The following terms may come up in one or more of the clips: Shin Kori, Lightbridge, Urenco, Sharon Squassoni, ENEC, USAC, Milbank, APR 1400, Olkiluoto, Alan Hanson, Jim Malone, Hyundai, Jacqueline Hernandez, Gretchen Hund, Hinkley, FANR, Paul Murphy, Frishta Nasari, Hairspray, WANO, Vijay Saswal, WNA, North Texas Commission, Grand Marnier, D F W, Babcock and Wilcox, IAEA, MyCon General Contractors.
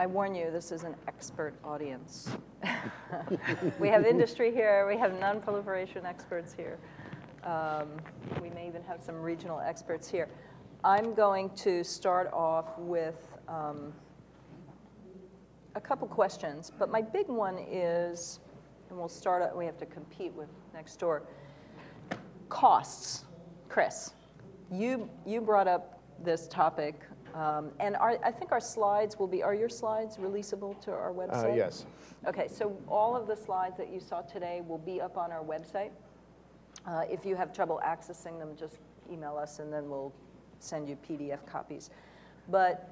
I warn you, this is an expert audience. We have industry here. We have non-proliferation experts here. We may even have some regional experts here. I'm going to start off with a couple questions, but my big one is, and we'll start out, we have to compete with next door. Costs. Chris, you brought up this topic, and I think our slides will be, are your slides releasable to our website? Yes. Okay, so all of the slides that you saw today will be up on our website. If you have trouble accessing them, just email us and then we'll send you PDF copies. But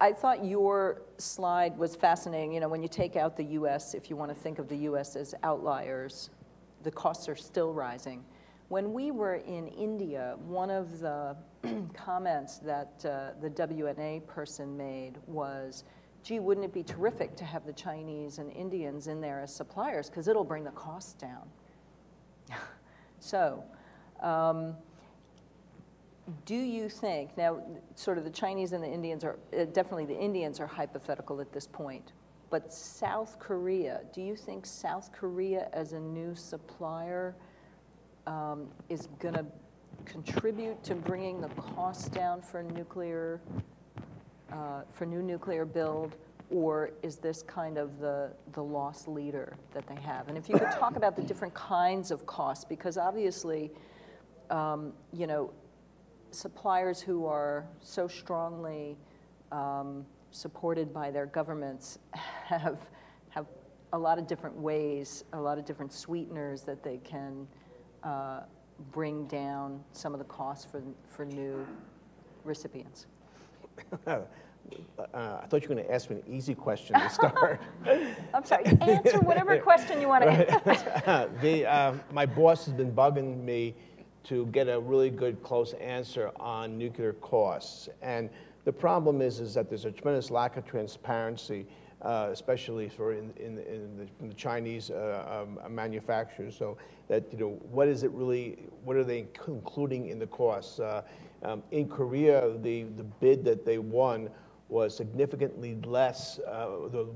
I thought your slide was fascinating. You know, when you take out the U.S., if you want to think of the U.S. as outliers, the costs are still rising. When we were in India, one of the comments that the WNA person made was, gee, wouldn't it be terrific to have the Chinese and Indians in there as suppliers, because it'll bring the costs down. So, do you think, now sort of the Chinese and the Indians are, definitely the Indians are hypothetical at this point, but South Korea, do you think South Korea as a new supplier is going to contribute to bringing the cost down for nuclear, for new nuclear build, or is this kind of the loss leader that they have? And if you could talk about the different kinds of costs, because obviously, you know, suppliers who are so strongly supported by their governments have a lot of different ways, a lot of different sweeteners that they can bring down some of the costs for new recipients. I thought you were going to ask me an easy question to start. I'm sorry. Answer whatever question you want to answer. My boss has been bugging me to get a really good, close answer on nuclear costs. And the problem is that there's a tremendous lack of transparency, especially for in the Chinese manufacturers. So that, you know, what is it really? What are they including in the costs? In Korea, the bid that they won was significantly less.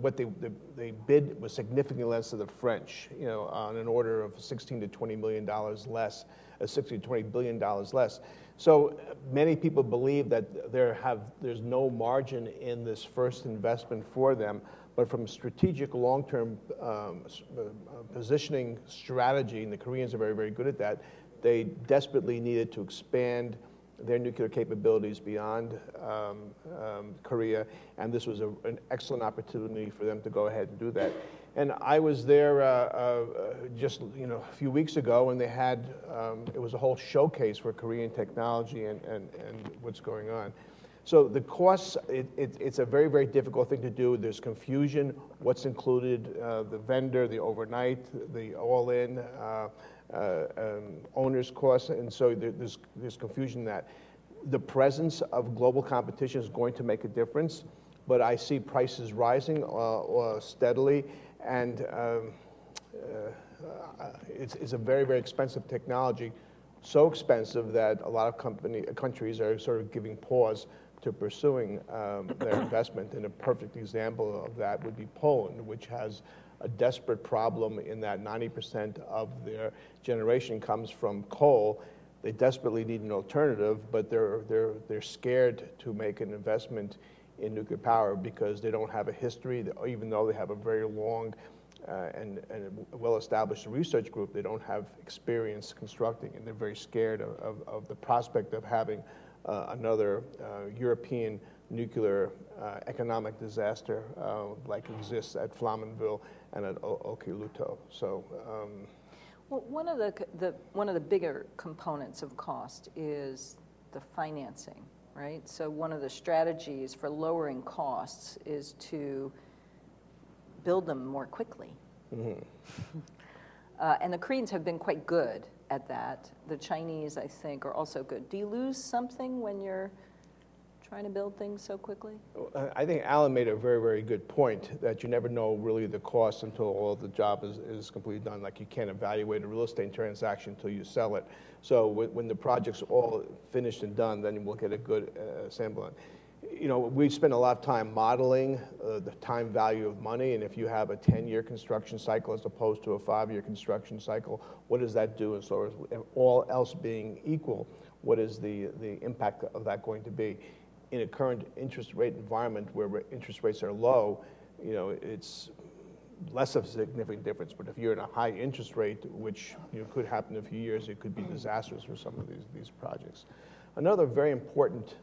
What they bid was significantly less than the French. You know, on an order of $16 to $20 million less. $60 to $20 billion less. So many people believe that there's no margin in this first investment for them, but from strategic long-term positioning strategy, and the Koreans are very, very good at that, they desperately needed to expand their nuclear capabilities beyond Korea, and this was an excellent opportunity for them to go ahead and do that. And I was there just, you know, a few weeks ago, and they had, it was a whole showcase for Korean technology and what's going on. So the costs, it's a very, very difficult thing to do. There's confusion, what's included, the vendor, the overnight, the all-in, owner's costs, and so there's confusion in that. The presence of global competition is going to make a difference, but I see prices rising steadily, and it's a very, very expensive technology, so expensive that a lot of countries are sort of giving pause to pursuing their investment. And a perfect example of that would be Poland, which has a desperate problem in that 90% of their generation comes from coal. They desperately need an alternative, but they're scared to make an investment in nuclear power because they don't have a history, even though they have a very long and well-established research group, they don't have experience constructing, and they're very scared of the prospect of having another European nuclear economic disaster like exists at Flamanville and at Olkiluoto. So, well, one of the bigger components of cost is the financing. Right? So one of the strategies for lowering costs is to build them more quickly. Mm-hmm. And the Koreans have been quite good at that. The Chinese, I think, are also good. Do you lose something when you're trying to build things so quickly? I think Alan made a very, very good point that you never know really the cost until all the job is completely done. Like you can't evaluate a real estate transaction until you sell it. So when the project's all finished and done, then we'll get a good sample. you know, we spend a lot of time modeling the time value of money, and if you have a 10-year construction cycle as opposed to a 5-year construction cycle, what does that do? And so all else being equal, what is the impact of that going to be? In a current interest rate environment where interest rates are low, you know, it's less of a significant difference. But if you're in a high interest rate, which you know, could happen in a few years, it could be disastrous for some of these projects. Another very important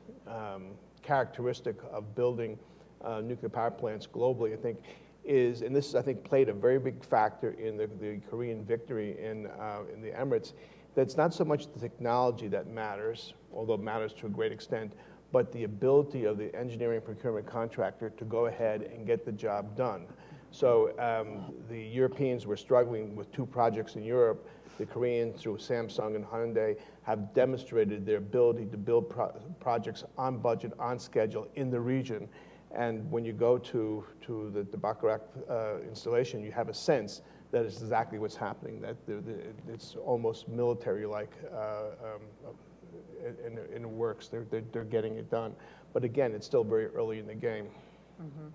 characteristic of building nuclear power plants globally, I think, is, and this I think played a very big factor in the Korean victory in the Emirates, that it's not so much the technology that matters, although it matters to a great extent, but the ability of the engineering procurement contractor to go ahead and get the job done. So the Europeans were struggling with 2 projects in Europe. The Koreans, through Samsung and Hyundai, have demonstrated their ability to build projects on budget, on schedule, in the region. And when you go to the Barakah installation, you have a sense that it's exactly what's happening, that it's almost military-like and it works. They're getting it done. But again, it's still very early in the game. Mm-hmm.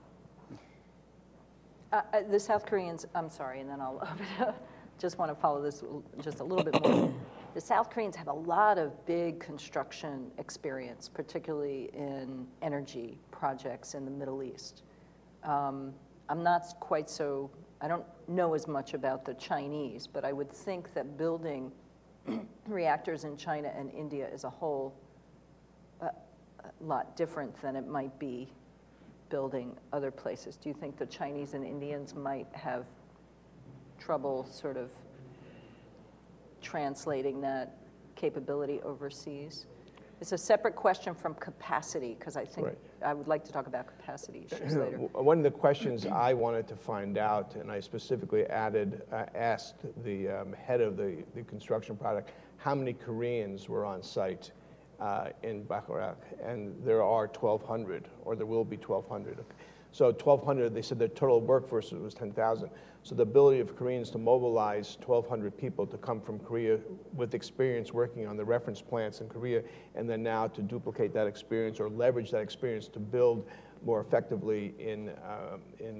The South Koreans, I'm sorry, and then I'll open it up. Just want to follow this just a little bit more. The South Koreans have a lot of big construction experience, particularly in energy projects in the Middle East. I'm not quite so, I don't know as much about the Chinese, but I would think that building reactors in China and India is a whole lot different than it might be building other places. Do you think the Chinese and Indians might have trouble sort of translating that capability overseas? It's a separate question from capacity, because I think I would like to talk about capacity issues later. One of the questions I wanted to find out, and I specifically asked the head of the construction product, how many Koreans were on site in Barakah, and there are 1,200, or there will be 1,200. So 1,200, they said their total workforce was 10,000. So the ability of Koreans to mobilize 1,200 people to come from Korea with experience working on the reference plants in Korea, and then now to duplicate that experience or leverage that experience to build more effectively in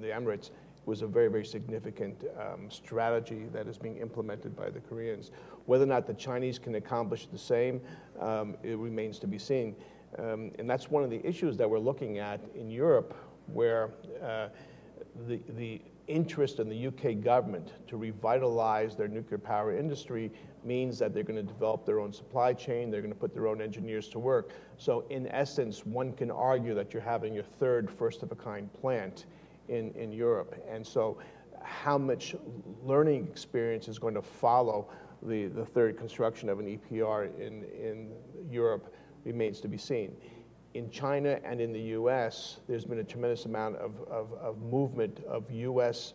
the Emirates was a very, very significant strategy that is being implemented by the Koreans. Whether or not the Chinese can accomplish the same, it remains to be seen. And that's one of the issues that we're looking at in Europe, where the interest in the UK government to revitalize their nuclear power industry means that they're going to develop their own supply chain, they're going to put their own engineers to work. So in essence, one can argue that you're having your third first-of-a-kind plant in Europe. And so how much learning experience is going to follow the third construction of an EPR in Europe remains to be seen. In China and in the US, there's been a tremendous amount of movement of US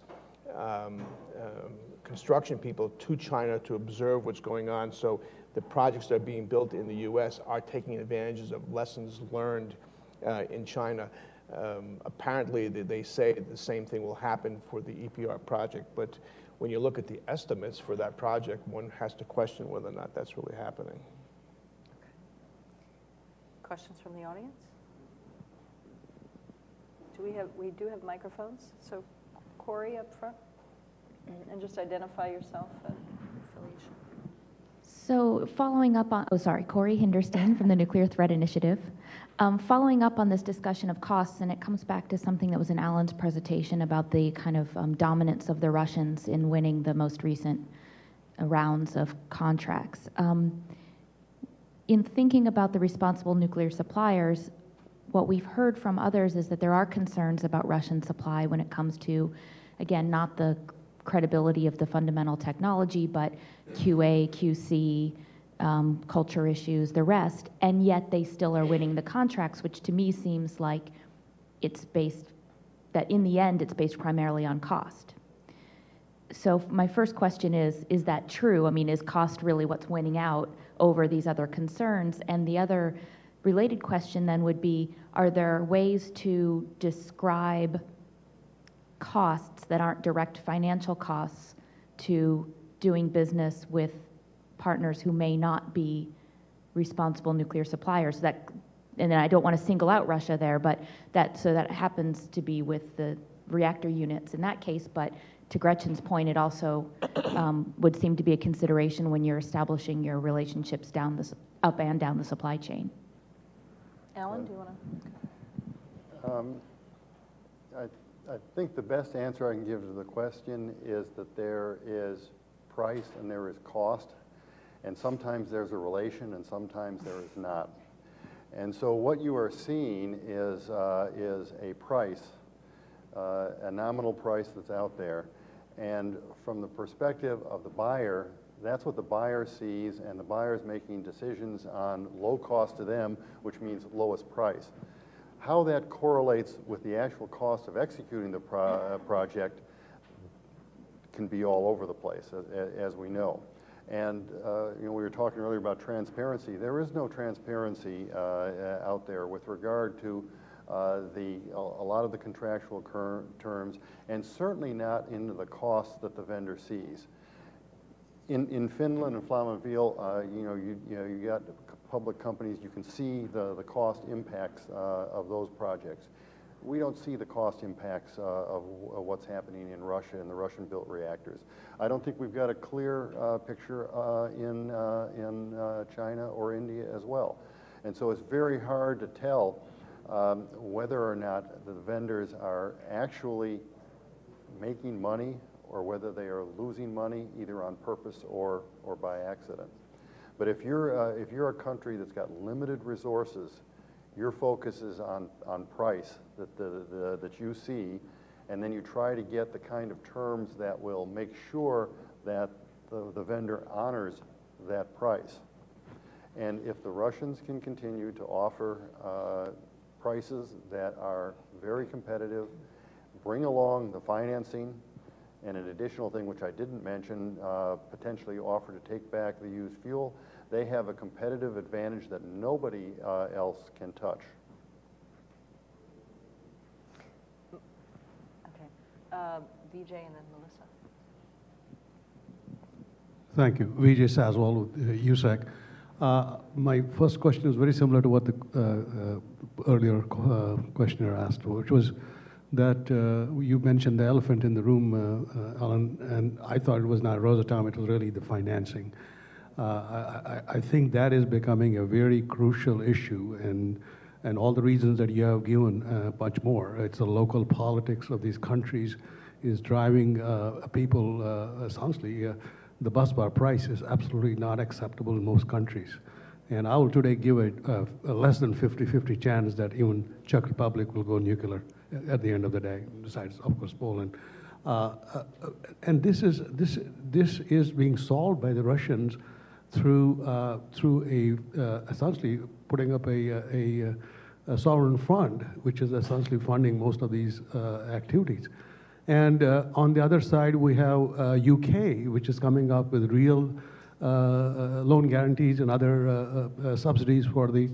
construction people to China to observe what's going on. So the projects that are being built in the US are taking advantages of lessons learned in China. Apparently, they say the same thing will happen for the EPR project, but when you look at the estimates for that project, one has to question whether or not that's really happening. Questions from the audience? We do have microphones. So Kori up front, and just identify yourself and affiliation. So following up on, Kori Hinderstein from the Nuclear Threat Initiative. Following up on this discussion of costs, and it comes back to something that was in Alan's presentation about the kind of dominance of the Russians in winning the most recent rounds of contracts. In thinking about the responsible nuclear suppliers, what we've heard from others is that there are concerns about Russian supply when it comes to, again, not the credibility of the fundamental technology, but QA, QC, culture issues, the rest, and yet they still are winning the contracts, which to me seems like it's based, that in the end, it's based primarily on cost. So my first question is that true? I mean, is cost really what's winning out over these other concerns? And the other related question then would be, are there ways to describe costs that aren't direct financial costs to doing business with partners who may not be responsible nuclear suppliers? That and then I don't want to single out Russia there, but that, so that happens to be with the reactor units in that case, but to Gretchen's point, it also would seem to be a consideration when you're establishing your relationships down the, up and down the supply chain. Alan, do you want to? I think the best answer I can give to the question is that there is price and there is cost, and sometimes there's a relation and sometimes there is not. And so what you are seeing is a price, a nominal price that's out there. And from the perspective of the buyer, that's what the buyer sees, and the buyer's making decisions on low cost to them, which means lowest price. How that correlates with the actual cost of executing the project can be all over the place, as we know. And you know, we were talking earlier about transparency. There is no transparency out there with regard to a lot of the contractual terms, and certainly not into the costs that the vendor sees. In Finland and Flamanville, you got public companies. You can see the cost impacts of those projects. We don't see the cost impacts of what's happening in Russia and the Russian-built reactors. I don't think we've got a clear picture in China or India as well. And so it's very hard to tell whether or not the vendors are actually making money or whether they are losing money either on purpose or by accident. But if you're a country that's got limited resources, your focus is on price that, that you see, and then you try to get the kind of terms that will make sure that the vendor honors that price. And if the Russians can continue to offer prices that are very competitive, bring along the financing, and an additional thing which I didn't mention, potentially offer to take back the used fuel, they have a competitive advantage that nobody else can touch. Okay, Vijay and then Melissa. Thank you. Vijay Saswal with USAC. My first question is very similar to what the earlier questioner asked, which was that you mentioned the elephant in the room, Alan, and I thought it was not Rosatom, it was really the financing. I think that is becoming a very crucial issue, and all the reasons that you have given, much more. It's the local politics of these countries is driving people, essentially, the busbar price is absolutely not acceptable in most countries. And I will today give a less than 50-50 chance that even Czech Republic will go nuclear at the end of the day, besides, of course, Poland. And this is being solved by the Russians through essentially putting up a sovereign fund, which is essentially funding most of these activities. And on the other side, we have UK, which is coming up with real loan guarantees and other subsidies for the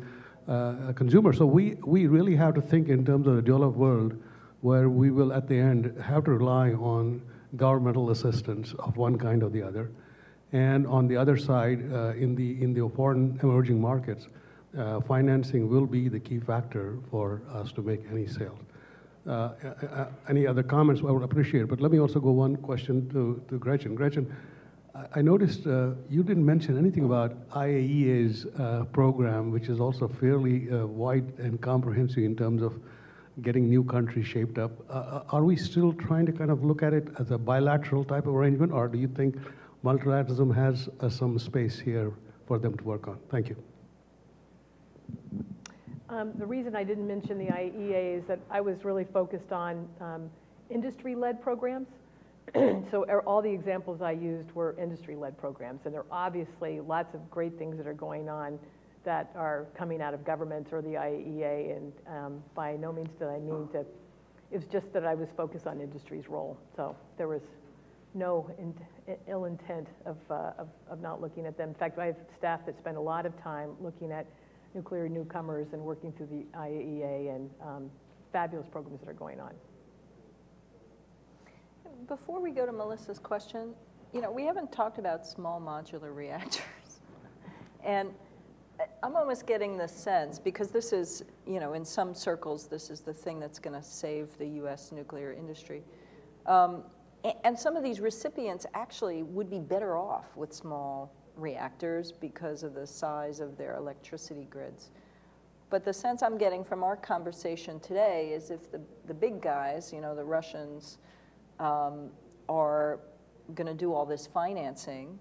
consumer. So we really have to think in terms of the developed world, where we will at the end have to rely on governmental assistance of one kind or the other. And on the other side, in the foreign emerging markets, financing will be the key factor for us to make any sales. Any other comments I would appreciate, but let me also go one question to Gretchen. Gretchen, I noticed you didn't mention anything about IAEA's program, which is also fairly wide and comprehensive in terms of getting new countries shaped up. Are we still trying to kind of look at it as a bilateral type of arrangement, or do you think multilateralism has some space here for them to work on? Thank you. The reason I didn't mention the IAEA is that I was really focused on industry-led programs. So all the examples I used were industry-led programs, and there are obviously lots of great things that are going on that are coming out of governments or the IAEA, and by no means did I mean to, it was just that I was focused on industry's role. So there was no ill intent of not looking at them. In fact, I have staff that spend a lot of time looking at nuclear newcomers and working through the IAEA and fabulous programs that are going on. Before we go to Melissa's question, you know, we haven't talked about small modular reactors. And I'm almost getting the sense, because this is, you know, in some circles, this is the thing that's going to save the U.S. nuclear industry. And some of these recipients actually would be better off with small reactors because of the size of their electricity grids. But the sense I'm getting from our conversation today is if the big guys, you know, the Russians, are going to do all this financing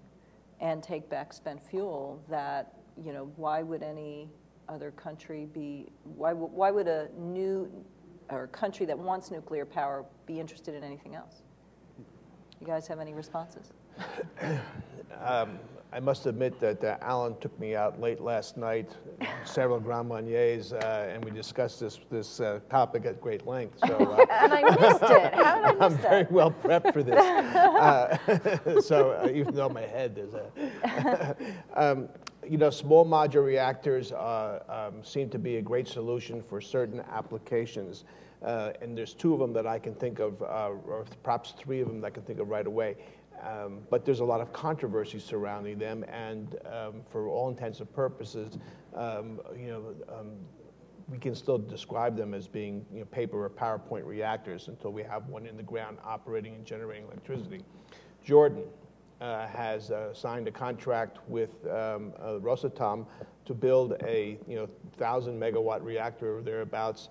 and take back spent fuel, that, you know, why would any other country be, why would a new, or country that wants nuclear power be interested in anything else? You guys have any responses? I must admit that Alan took me out late last night, several Grand Marniers, and we discussed this topic at great length. So, and I missed it. How did I miss that? I'm very well prepped for this. So even though my head is a... you know, small modular reactors seem to be a great solution for certain applications. And there's two of them that I can think of, or perhaps three of them that I can think of right away. But there's a lot of controversy surrounding them, and for all intents and purposes, you know, we can still describe them as being, you know, paper or PowerPoint reactors until we have one in the ground operating and generating electricity. Jordan has signed a contract with Rosatom to build a, you know, 1,000 megawatt reactor or thereabouts,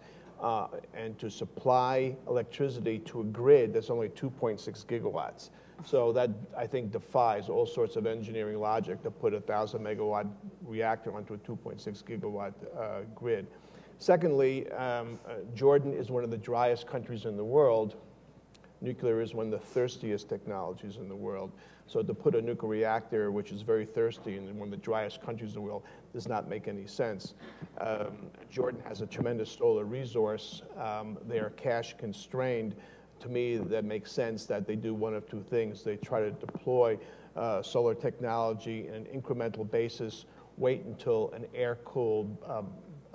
and to supply electricity to a grid that's only 2.6 gigawatts. So that, I think, defies all sorts of engineering logic to put a 1,000 megawatt reactor onto a 2.6 gigawatt grid. Secondly, Jordan is one of the driest countries in the world. Nuclear is one of the thirstiest technologies in the world. So to put a nuclear reactor, which is very thirsty and one of the driest countries in the world, does not make any sense. Jordan has a tremendous solar resource. They are cash constrained. To me, that makes sense that they do one of two things. They try to deploy solar technology in an incremental basis, wait until an air-cooled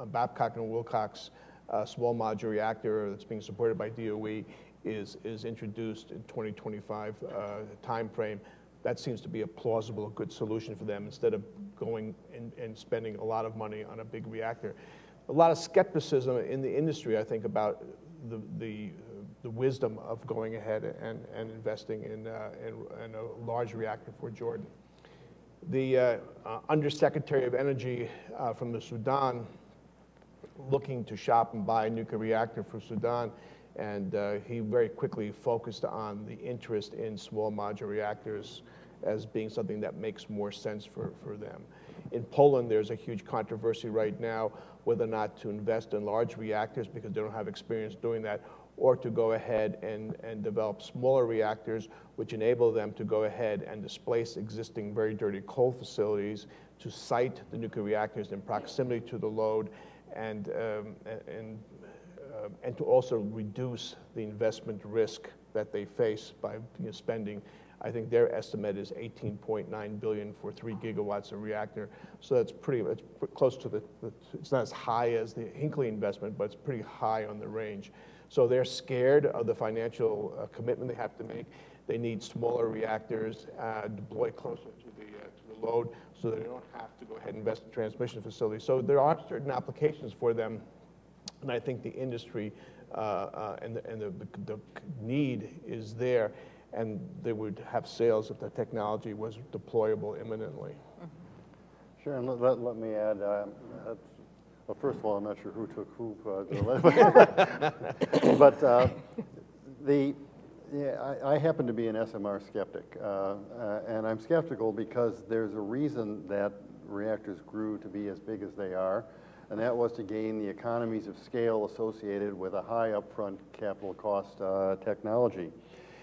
Babcock and Wilcox small modular reactor that's being supported by DOE is introduced in 2025 timeframe. That seems to be a plausible, good solution for them instead of going and spending a lot of money on a big reactor. A lot of skepticism in the industry, I think, about the wisdom of going ahead and investing in a large reactor for Jordan. The Undersecretary of Energy from the Sudan, looking to shop and buy a nuclear reactor for Sudan, and he very quickly focused on the interest in small modular reactors as being something that makes more sense for them. In Poland, there's a huge controversy right now whether or not to invest in large reactors because they don't have experience doing that, or to go ahead and develop smaller reactors which enable them to go ahead and displace existing very dirty coal facilities, to site the nuclear reactors in proximity to the load, and to also reduce the investment risk that they face by, you know, spending. I think their estimate is $18.9 billion for 3 gigawatts a reactor. So that's pretty, it's close to the, it's not as high as the Hinkley investment, but it's pretty high on the range. So they're scared of the financial commitment they have to make. They need smaller reactors, deploy closer to the load, so they don't have to go ahead and invest in transmission facilities. So there are certain applications for them, and I think the industry and the need is there, and they would have sales if the technology was deployable imminently. Sure, and let me add, well, first of all, I'm not sure who took who, but I happen to be an SMR skeptic, and I'm skeptical because there's a reason that reactors grew to be as big as they are, and that was to gain the economies of scale associated with a high upfront capital cost technology.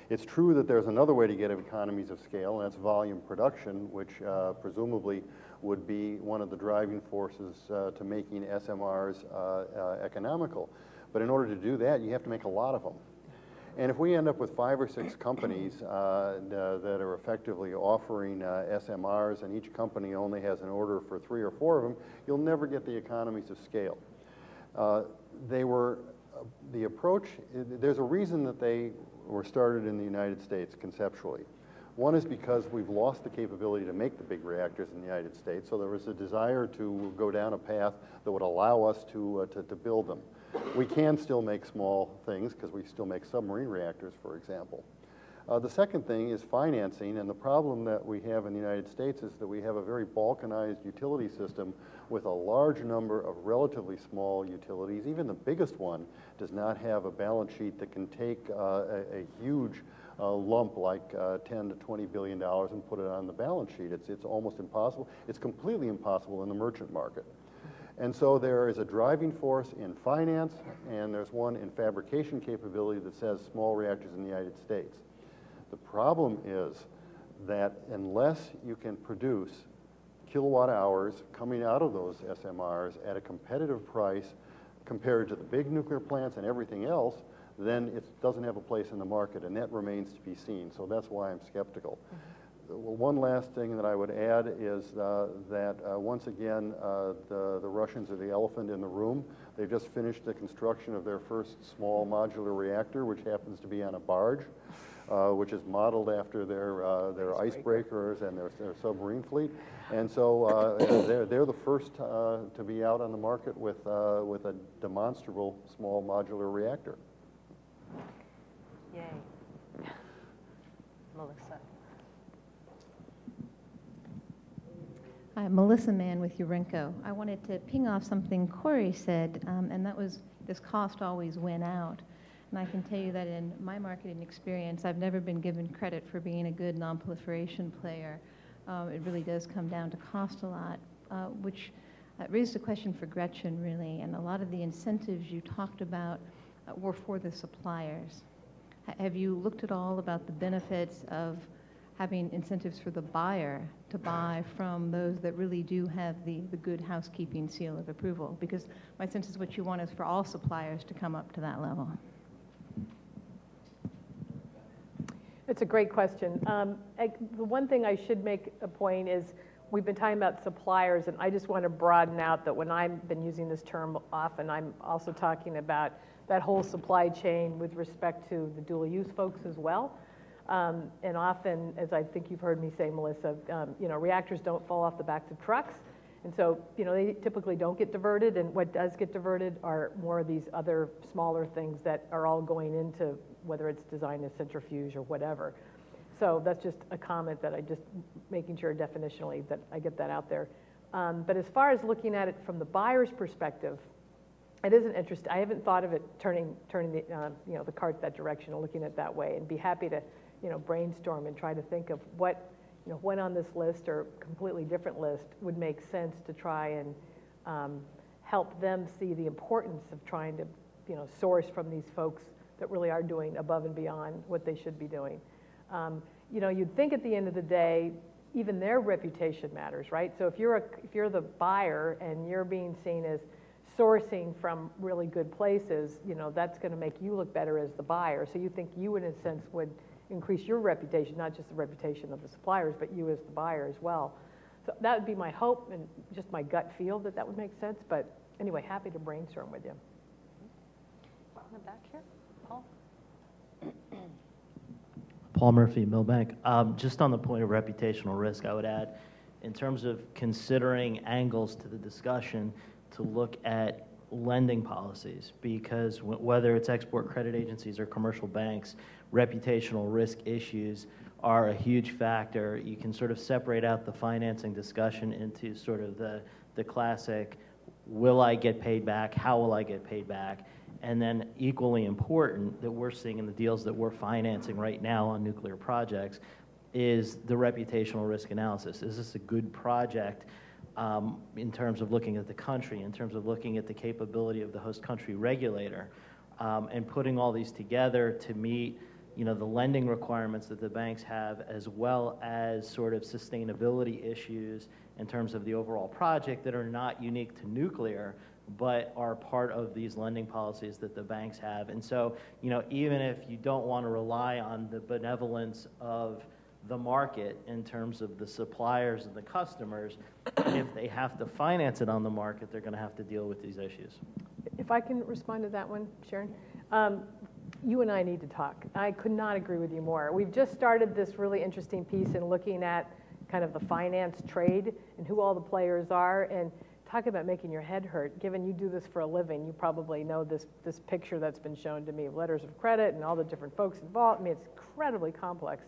It's true that there's another way to get economies of scale, and that's volume production, which presumably would be one of the driving forces to making SMRs economical. But in order to do that, you have to make a lot of them. And if we end up with 5 or 6 companies that are effectively offering SMRs, and each company only has an order for 3 or 4 of them, you'll never get the economies of scale. The approach, there's a reason that they were started in the United States conceptually. One is because we've lost the capability to make the big reactors in the United States, so there was a desire to go down a path that would allow us to build them. We can still make small things because we still make submarine reactors, for example. The second thing is financing, and the problem that we have in the United States is that we have a very balkanized utility system with a large number of relatively small utilities. Even the biggest one does not have a balance sheet that can take a huge lump like $10 to $20 billion and put it on the balance sheet. It's almost impossible. It's completely impossible in the merchant market. And so there is a driving force in finance, and there's one in fabrication capability that says small reactors in the United States. The problem is that unless you can produce kilowatt hours coming out of those SMRs at a competitive price compared to the big nuclear plants and everything else, then it doesn't have a place in the market, and that remains to be seen. So that's why I'm skeptical. Well, one last thing that I would add is that once again, the Russians are the elephant in the room. They've just finished the construction of their first small modular reactor, which happens to be on a barge. Which is modeled after their icebreakers and their submarine fleet, and so they're the first to be out on the market with a demonstrable small modular reactor. Yay, Melissa. Hi, Melissa Mann with Urenco. I wanted to ping off something Kori said, and that was this cost always win out. And I can tell you that in my marketing experience, I've never been given credit for being a good nonproliferation player. It really does come down to cost a lot, which raised a question for Gretchen, really. And a lot of the incentives you talked about were for the suppliers. Have you looked at all about the benefits of having incentives for the buyer to buy from those that really do have the good housekeeping seal of approval? Because my sense is what you want is for all suppliers to come up to that level. It's a great question. The one thing I should make a point is we've been talking about suppliers, and I just want to broaden out that when I've been using this term often, I'm also talking about that whole supply chain with respect to the dual use folks as well. And often, as I think you've heard me say, Melissa, reactors don't fall off the backs of trucks. And so, they typically don't get diverted, and what does get diverted are more of these other smaller things that are all going into whether it's designed as centrifuge or whatever. So that's just a comment that I just making sure definitionally that I get that out there. But as far as looking at it from the buyer's perspective, it is an interest. I haven't thought of it turning the cart that direction and looking at it that way. And be happy to brainstorm and try to think of what what on this list or completely different list would make sense to try and help them see the importance of trying to source from these folks that really are doing above and beyond what they should be doing. You'd think at the end of the day, even their reputation matters, right? So if you're the buyer and you're being seen as sourcing from really good places, that's going to make you look better as the buyer. So you think you, in a sense, would increase your reputation, not just the reputation of the suppliers, but you as the buyer as well. So that would be my hope and just my gut feel that would make sense. But anyway, happy to brainstorm with you. In the back here. Paul Murphy, Milbank. Just on the point of reputational risk, I would add, in terms of considering angles to the discussion, to look at lending policies, because whether it's export credit agencies or commercial banks, reputational risk issues are a huge factor. You can sort of separate out the financing discussion into sort of the classic, will I get paid back, how will I get paid back? And then equally important that we're seeing in the deals that we're financing right now on nuclear projects is the reputational risk analysis. Is this a good project in terms of looking at the country, in terms of looking at the capability of the host country regulator, and putting all these together to meet the lending requirements that the banks have, as well as sort of sustainability issues in terms of the overall project that are not unique to nuclear, but are part of these lending policies that the banks have. And so, even if you don't want to rely on the benevolence of the market in terms of the suppliers and the customers, if they have to finance it on the market, they're going to have to deal with these issues. If I can respond to that one, Sharon. you and I need to talk. I could not agree with you more. We've just started this really interesting piece in looking at kind of the finance trade and who all the players are, and talk about making your head hurt. Given you do this for a living, you probably know this picture that's been shown to me of letters of credit and all the different folks involved. I mean, it's incredibly complex.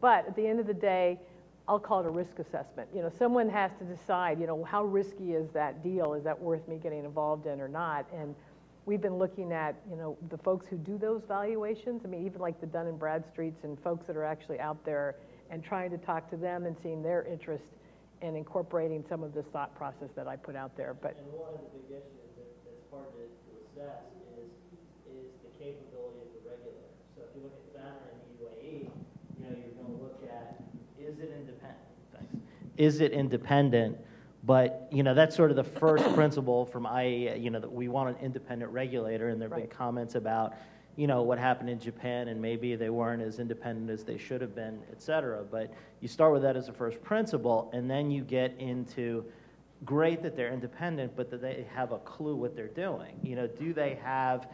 But at the end of the day, I'll call it a risk assessment. You know, someone has to decide, you know, how risky is that deal? Is that worth me getting involved in or not? And we've been looking at, you know, the folks who do those valuations. I mean, even like the Dun & Bradstreets and folks that are actually out there, and trying to talk to them and seeing their interest and incorporating some of this thought process that I put out there. But and one of the big issues that's hard to assess is the capability of the regulator. So if you look at FANR and the UAE, you know, you're going to look at, is it independent? Thanks. Is it independent? But, you know, that's sort of the first principle from IAEA, you know, that we want an independent regulator, and there have been comments about, you know, what happened in Japan, and maybe they weren't as independent as they should have been, et cetera. But you start with that as a first principle, and then you get into, great that they're independent, but that they have a clue what they're doing. You know, do they have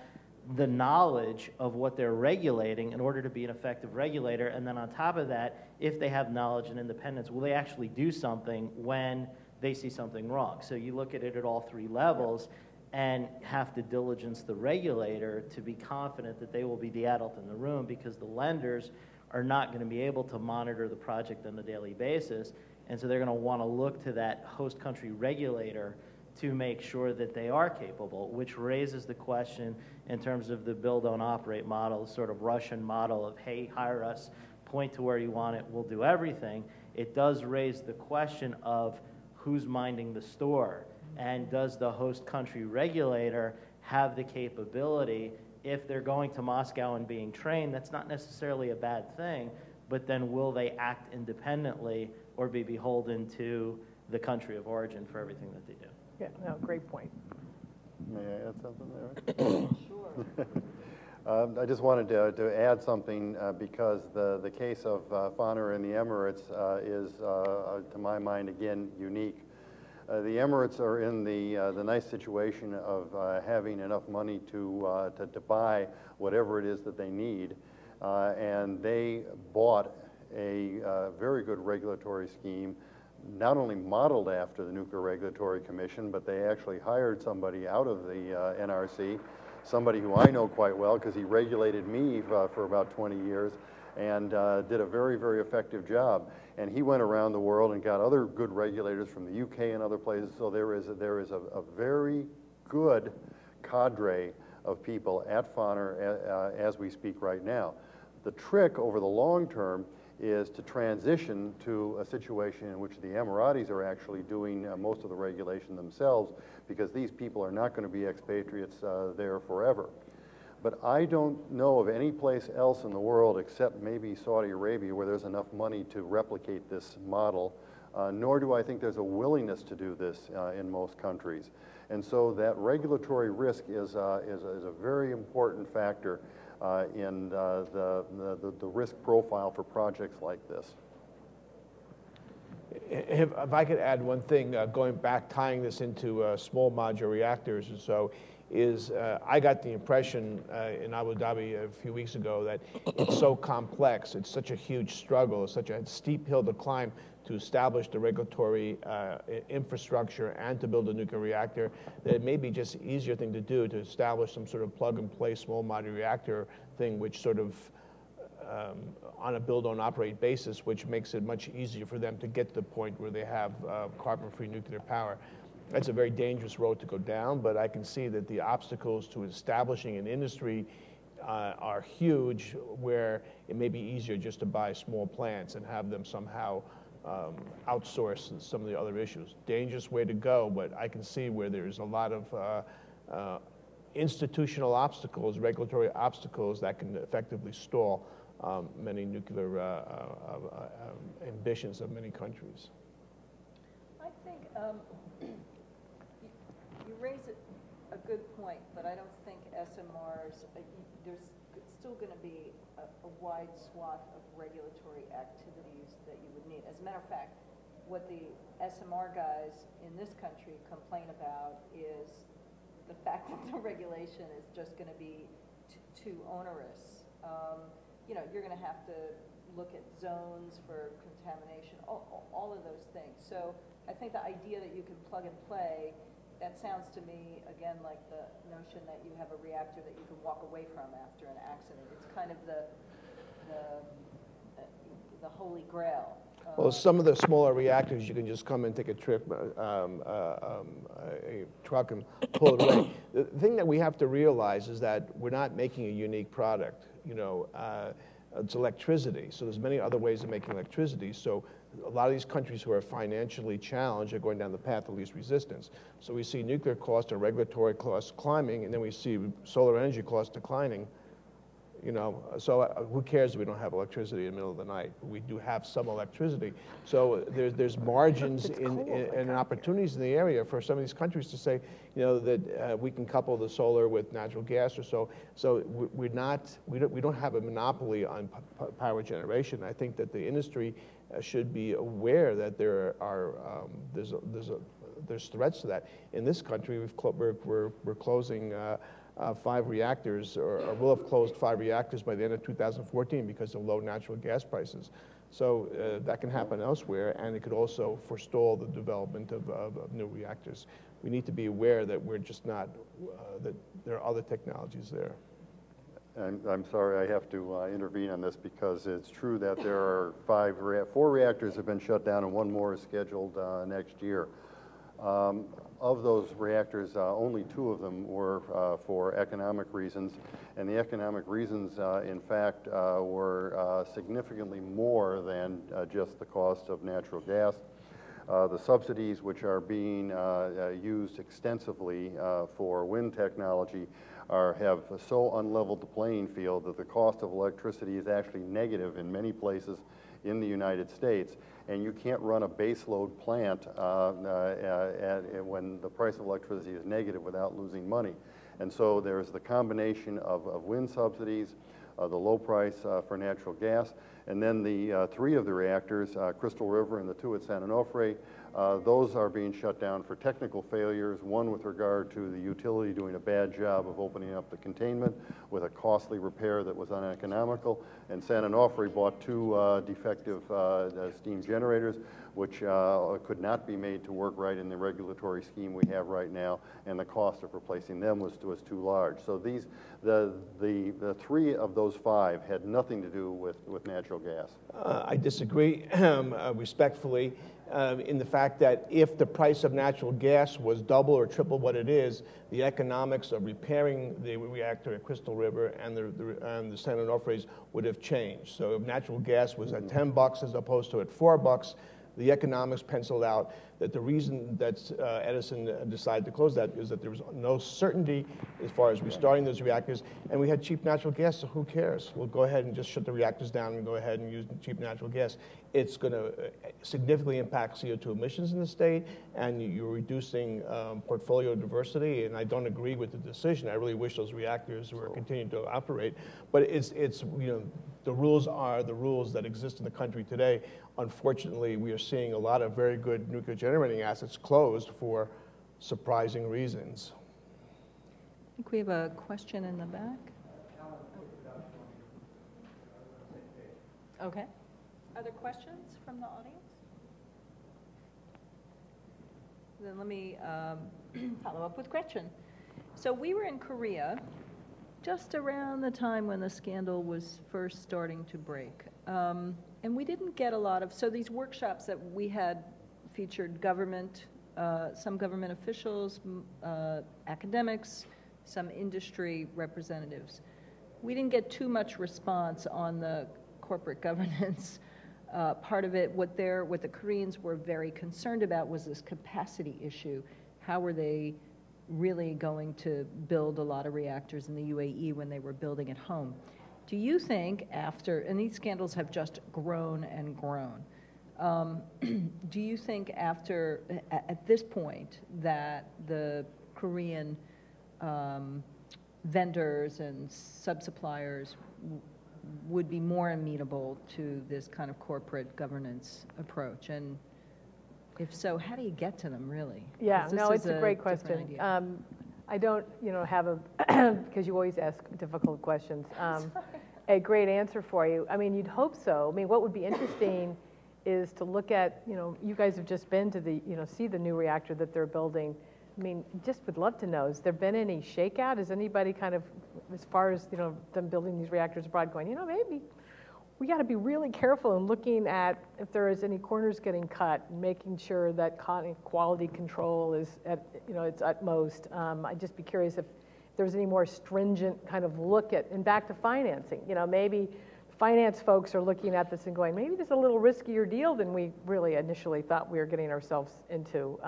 the knowledge of what they're regulating in order to be an effective regulator? And then on top of that, if they have knowledge and independence, will they actually do something when they see something wrong? So you look at it at all three levels, and have to diligence the regulator to be confident that they will be the adult in the room, because the lenders are not going to be able to monitor the project on a daily basis. And so they're going to want to look to that host country regulator to make sure that they are capable, which raises the question in terms of the build, own, operate model, sort of Russian model of, hey, hire us, point to where you want it, we'll do everything. It does raise the question of who's minding the store. And does the host country regulator have the capability? If they're going to Moscow and being trained, that's not necessarily a bad thing, but then will they act independently or be beholden to the country of origin for everything that they do? Yeah, no, great point. May I add something there? Sure. I just wanted to add something because the case of FANR and the Emirates is, to my mind, again, unique. The Emirates are in the nice situation of having enough money to buy whatever it is that they need, and they bought a very good regulatory scheme, not only modeled after the Nuclear Regulatory Commission, but they actually hired somebody out of the NRC, somebody who I know quite well because he regulated me for about 20 years. And did a very, very effective job. And he went around the world and got other good regulators from the UK and other places. So there is a very good cadre of people at FANR as we speak right now. The trick over the long term is to transition to a situation in which the Emiratis are actually doing most of the regulation themselves, because these people are not going to be expatriates there forever. But I don't know of any place else in the world except maybe Saudi Arabia where there's enough money to replicate this model, nor do I think there's a willingness to do this in most countries. And so that regulatory risk is a very important factor in the risk profile for projects like this. If I could add one thing, going back, tying this into small modular reactors and so, is I got the impression in Abu Dhabi a few weeks ago that it's so complex, it's such a huge struggle, it's such a steep hill to climb to establish the regulatory infrastructure and to build a nuclear reactor, that it may be just an easier thing to do to establish some sort of plug-and-play small modular reactor thing, which sort of on a build-own-operate basis, which makes it much easier for them to get to the point where they have carbon-free nuclear power. That's a very dangerous road to go down, but I can see that the obstacles to establishing an industry are huge, where it may be easier just to buy small plants and have them somehow outsource some of the other issues. Dangerous way to go, but I can see where there's a lot of institutional obstacles, regulatory obstacles that can effectively stall many nuclear ambitions of many countries. I think you raise a good point, but I don't think SMRs, there's still going to be a wide swath of regulatory activities that you would need. As a matter of fact, what the SMR guys in this country complain about is the fact that the regulation is just going to be too onerous, you know, you're going to have to look at zones for contamination, all of those things. So I think the idea that you can plug and play, that sounds to me, again, like the notion that you have a reactor that you can walk away from after an accident. It's kind of the holy grail. Well, some of the smaller reactors, you can just come and take a trip, a truck, and pull it away. The thing that we have to realize is that we're not making a unique product. You know, it's electricity. So there's many other ways of making electricity. So a lot of these countries who are financially challenged are going down the path of least resistance. So we see nuclear costs and regulatory costs climbing, and then we see solar energy costs declining. You know, so who cares if we don't have electricity in the middle of the night? We do have some electricity. So there's margins and opportunities in the area for some of these countries to say, you know, that we can couple the solar with natural gas or so. So we don't have a monopoly on power generation. I think that the industry should be aware that there are there's threats to that. In this country, we're closing. 5 reactors, or will have closed 5 reactors by the end of 2014 because of low natural gas prices. So that can happen elsewhere, and it could also forestall the development of new reactors. We need to be aware that we're just not, that there are other technologies there. I'm sorry, I have to intervene on this because it's true that there are 4 reactors have been shut down and 1 more is scheduled next year. Of those reactors, only 2 of them were for economic reasons, and the economic reasons, in fact, were significantly more than just the cost of natural gas. The subsidies which are being used extensively for wind technology have so unleveled the playing field that the cost of electricity is actually negative in many places in the United States, and you can't run a baseload plant when the price of electricity is negative without losing money. And so there's the combination of wind subsidies, the low price for natural gas, and then the 3 of the reactors, Crystal River and the 2 at San Onofre, those are being shut down for technical failures, one with regard to the utility doing a bad job of opening up the containment with a costly repair that was uneconomical, and San Onofre bought 2 defective steam generators which could not be made to work right in the regulatory scheme we have right now, and the cost of replacing them was too large. So these, the 3 of those 5 had nothing to do with natural gas. I disagree respectfully. In the fact that if the price of natural gas was double or triple what it is, the economics of repairing the reactor at Crystal River and the San Onofres would have changed. So if natural gas was at $10 as opposed to at $4, the economics penciled out that the reason that Edison decided to close that is that there was no certainty as far as restarting those reactors, and we had cheap natural gas, so who cares? We'll go ahead and just shut the reactors down and go ahead and use cheap natural gas. It's going to significantly impact CO2 emissions in the state, and you're reducing portfolio diversity, and I don't agree with the decision. I really wish those reactors were continuing to operate, but it's you know, the rules are the rules that exist in the country today. Unfortunately, we are seeing a lot of very good nuclear generating assets closed for surprising reasons. I think we have a question in the back. Okay. Other questions from the audience? Then let me follow up with Gretchen. So we were in Korea just around the time when the scandal was first starting to break. And we didn't get a lot of, so these workshops that we had featured government, some government officials, academics, some industry representatives. We didn't get too much response on the corporate governance part of it. What the Koreans were very concerned about was this capacity issue. How were they really going to build a lot of reactors in the UAE when they were building at home? Do you think after, and these scandals have just grown and grown, do you think after, at this point, that the Korean vendors and sub-suppliers would be more amenable to this kind of corporate governance approach? And if so, how do you get to them, really? Yeah, no, it's a great question. I don't, have a, because you always ask difficult questions, a great answer for you. I mean, you'd hope so. I mean, what would be interesting is to look at, you guys have just been to the, see the new reactor that they're building. I mean, just would love to know, has there been any shakeout? Is anybody kind of, as far as, them building these reactors abroad going, maybe we got to be really careful in looking at if there is any corners getting cut, and making sure that quality control is at, its utmost. I'd just be curious if there's any more stringent kind of look at, and back to financing, maybe finance folks are looking at this and going, maybe this is a little riskier deal than we really initially thought we were getting ourselves into.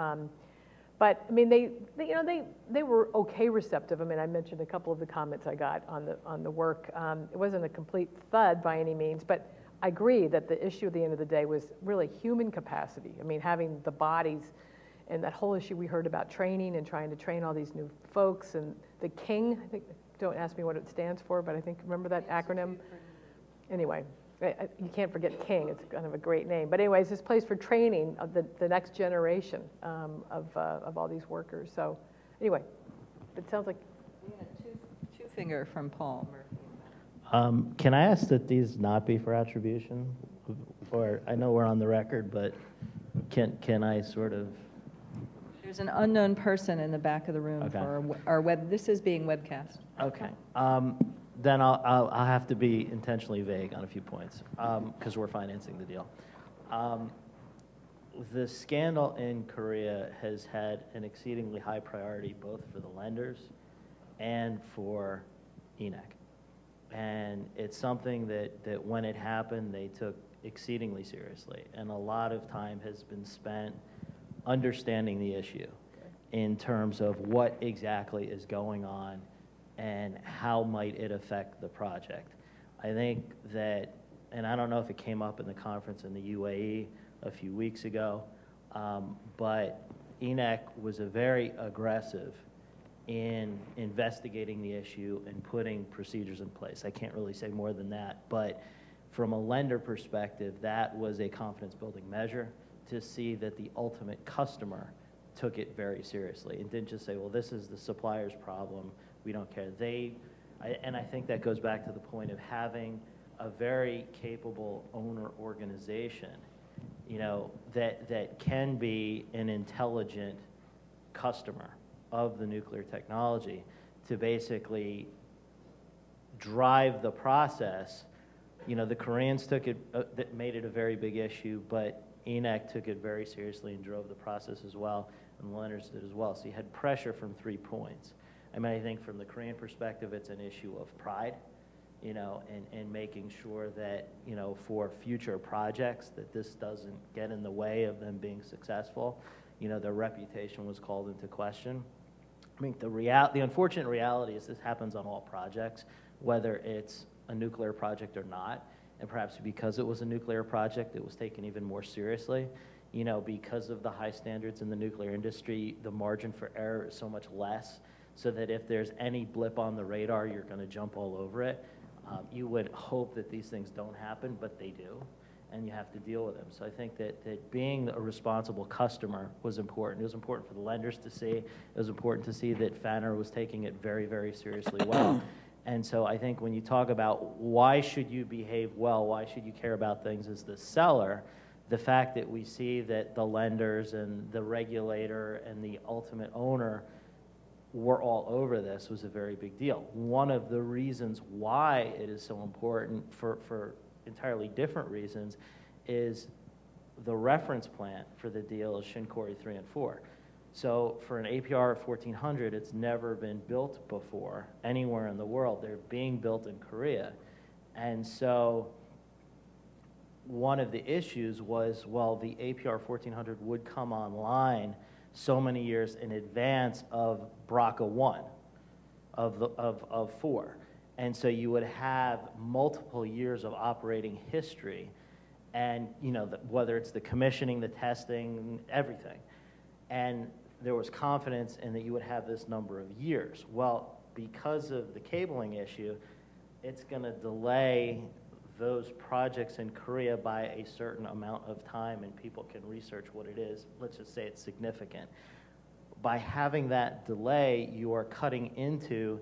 But I mean, they were okay receptive. I mean, I mentioned a couple of the comments I got on the work. It wasn't a complete thud by any means, but I agree that the issue at the end of the day was really human capacity. I mean, having the bodies, and that whole issue we heard about training and trying to train all these new folks, and the KING. I think, don't ask me what it stands for, but I think remember that acronym. Anyway, you can't forget KING. It's kind of a great name. But anyways, this place for training of the next generation of all these workers. So anyway, it sounds like... Yeah, two finger from Paul Murphy. Can I ask that these not be for attribution? Or I know we're on the record, but can I sort of... There's an unknown person in the back of the room okay. for our web. This is being webcast. Okay. Then I'll have to be intentionally vague on a few points because we're financing the deal. The scandal in Korea has had an exceedingly high priority both for the lenders and for ENEC. And it's something that when it happened, they took exceedingly seriously. And a lot of time has been spent understanding the issue in terms of what exactly is going on and how might it affect the project. I think that, and I don't know if it came up in the conference in the UAE a few weeks ago, but ENEC was a very aggressive in investigating the issue and putting procedures in place. I can't really say more than that, but from a lender perspective, that was a confidence building measure to see that the ultimate customer took it very seriously and didn't just say, well, this is the supplier's problem, we don't care. And I think that goes back to the point of having a very capable owner organization, that can be an intelligent customer of the nuclear technology to basically drive the process. The Koreans took it, made it a very big issue, but ENEC took it very seriously and drove the process as well, and the lenders did as well. So you had pressure from 3 points. I mean, I think from the Korean perspective, it's an issue of pride, and making sure that, for future projects that this doesn't get in the way of them being successful. Their reputation was called into question. I mean, the unfortunate reality is this happens on all projects, whether it's a nuclear project or not. And perhaps because it was a nuclear project, it was taken even more seriously. Because of the high standards in the nuclear industry, the margin for error is so much less, so that if there's any blip on the radar, you're going to jump all over it. You would hope that these things don't happen, but they do, and you have to deal with them. So I think that being a responsible customer was important. It was important for the lenders to see. It was important to see that FANR was taking it very, very seriously well. And so I think when you talk about why should you behave well, why should you care about things as the seller, the fact that we see that the lenders and the regulator and the ultimate owner were all over this was a very big deal. One of the reasons why it is so important for entirely different reasons is the reference plant for the deal is Shin Kori 3 and 4. So for an APR 1400, it's never been built before anywhere in the world. They're being built in Korea. And so one of the issues was, well, the APR 1400 would come online so many years in advance of Barakah 1, of 4. And so you would have multiple years of operating history and, whether it's the commissioning, the testing, everything. And there was confidence in that you would have this number of years. Well, because of the cabling issue, it's going to delay those projects in Korea by a certain amount of time, and people can research what it is. Let's just say it's significant. by having that delay, you are cutting into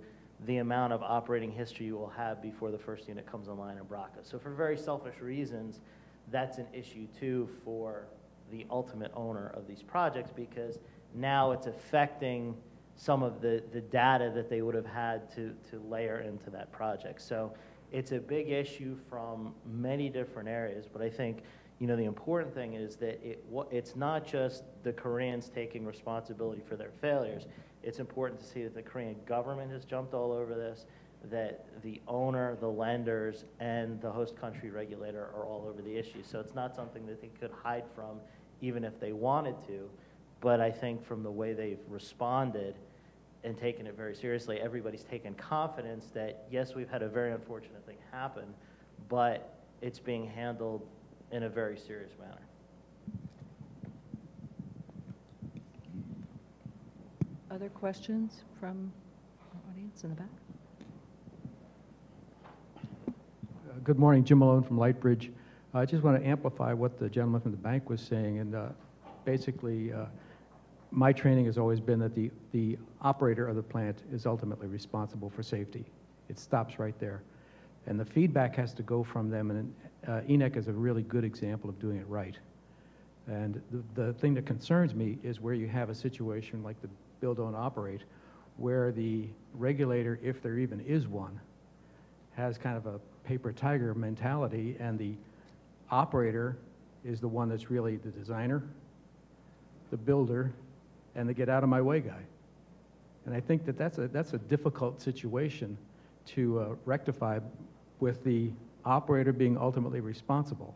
the amount of operating history you will have before the first unit comes online in Barakah. So for very selfish reasons, that's an issue too for the ultimate owner of these projects, because now it's affecting some of the data that they would have had to layer into that project. So it's a big issue from many different areas, but I think, you know, the important thing is that it's not just the Koreans taking responsibility for their failures. It's important to see that the Korean government has jumped all over this, that the owner, the lenders, and the host country regulator are all over the issue. So it's not something that they could hide from, even if they wanted to. But I think from the way they've responded and taken it very seriously, everybody's taken confidence that, yes, we've had a very unfortunate thing happen, but it's being handled in a very serious manner. Other questions from the audience in the back? Good morning, Jim Malone from Lightbridge. I just want to amplify what the gentleman from the bank was saying. And basically, my training has always been that the operator of the plant is ultimately responsible for safety. It stops right there. And the feedback has to go from them. And ENEC is a really good example of doing it right. And the thing that concerns me is where you have a situation like the build, own, operate, where the regulator, if there even is one, has kind of a paper tiger mentality, and the operator is the one that's really the designer, the builder, and the get out of my way guy. And I think that that's a difficult situation to rectify, with the operator being ultimately responsible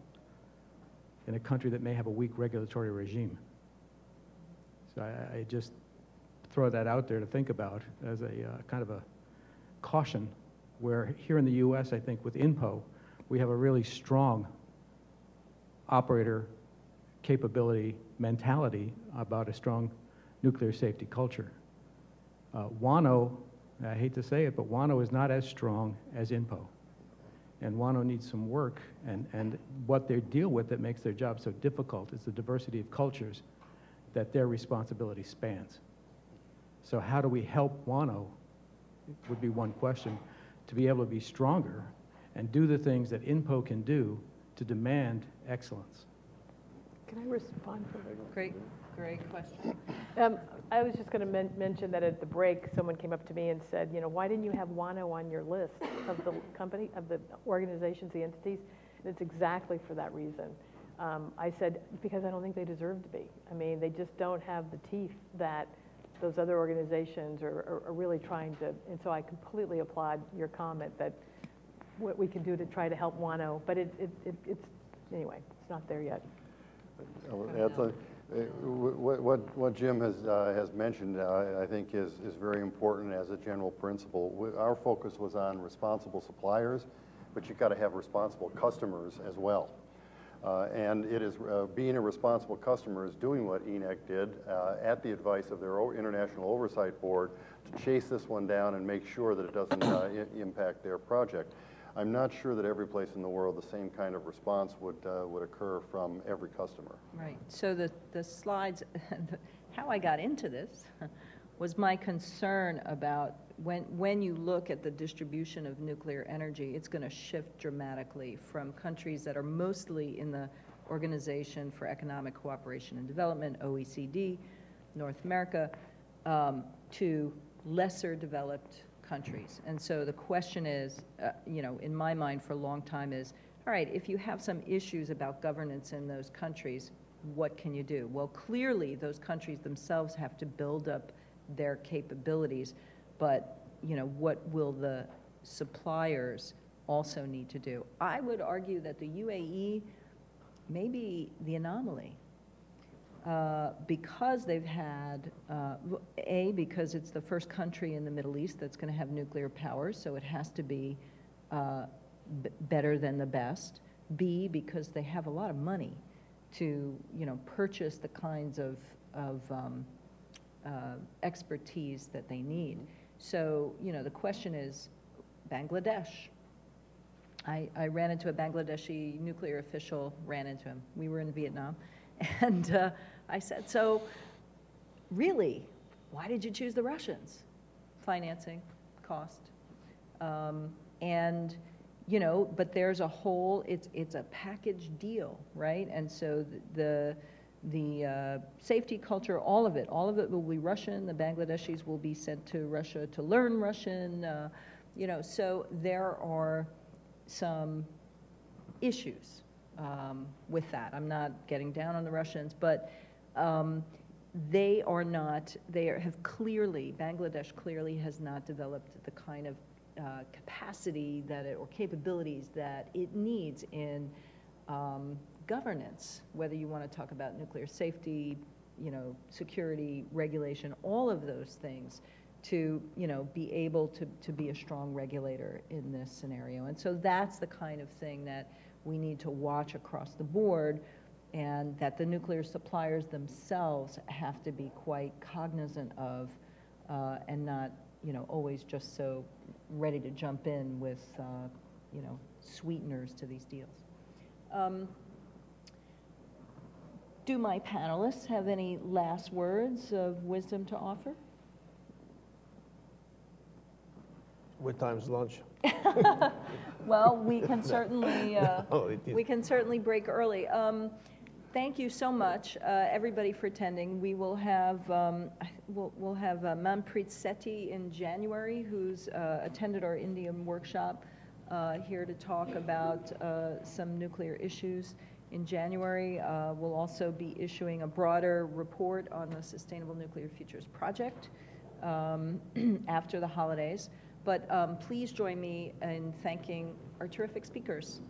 in a country that may have a weak regulatory regime. So I just throw that out there to think about as a kind of a caution, where here in the US, I think with INPO, we have a really strong operator capability mentality about a strong nuclear safety culture. WANO, I hate to say it, but WANO is not as strong as INPO. And WANO needs some work, and what they deal with that makes their job so difficult is the diversity of cultures that their responsibility spans. So how do we help WANO, would be one question, to be able to be stronger and do the things that INPO can do to demand excellence. Can I respond? Great question. I was just going to mention that at the break, someone came up to me and said, you know, why didn't you have WANO on your list of the company, of the organizations, the entities? And it's exactly for that reason. I said, because I don't think they deserve to be. I mean, they just don't have the teeth that those other organizations are really trying to, and so I completely applaud your comment that what we can do to try to help WANO, but it's anyway, it's not there yet. What Jim has mentioned, I think, is very important as a general principle. Our focus was on responsible suppliers, but you've got to have responsible customers as well. And it is being a responsible customer is doing what ENEC did at the advice of their International Oversight Board to chase this one down and make sure that it doesn't impact their project. I'm not sure that every place in the world the same kind of response would occur from every customer. Right. So the slides, how I got into this was my concern about when you look at the distribution of nuclear energy, it's going to shift dramatically from countries that are mostly in the Organization for Economic Cooperation and Development, OECD, North America, to lesser developed countries. And so the question is, you know, in my mind for a long time is, all right, if you have some issues about governance in those countries, what can you do? Well, clearly those countries themselves have to build up their capabilities, but you know, what will the suppliers also need to do? I would argue that the UAE may be the anomaly because they've had, because it's the first country in the Middle East that's going to have nuclear power, so it has to be better than the best. B, because they have a lot of money to, you know, purchase the kinds of expertise that they need. So, you know, the question is Bangladesh. I ran into a Bangladeshi nuclear official, ran into him. We were in Vietnam. And I said, so really, why did you choose the Russians? Financing, cost. And, you know, but there's a whole, it's a package deal, right? And so the safety culture, all of it will be Russian. The Bangladeshis will be sent to Russia to learn Russian. You know, so there are some issues with that. I'm not getting down on the Russians, but they are not, they are, have clearly, Bangladesh clearly has not developed the kind of capacity that it, or capabilities that it needs in governance, whether you want to talk about nuclear safety, you know, security, regulation, all of those things to, you know, be able to be a strong regulator in this scenario. And so that's the kind of thing that we need to watch across the board, and that the nuclear suppliers themselves have to be quite cognizant of and not, you know, always just so ready to jump in with, you know, sweeteners to these deals. Do my panelists have any last words of wisdom to offer? What time's lunch? Well, we can certainly we can certainly break early. Thank you so much, everybody, for attending. We will have we'll have Manpreet Sethi in January, who's attended our Indian workshop here to talk about some nuclear issues. In January, we'll also be issuing a broader report on the Sustainable Nuclear Futures Project after the holidays. But please join me in thanking our terrific speakers.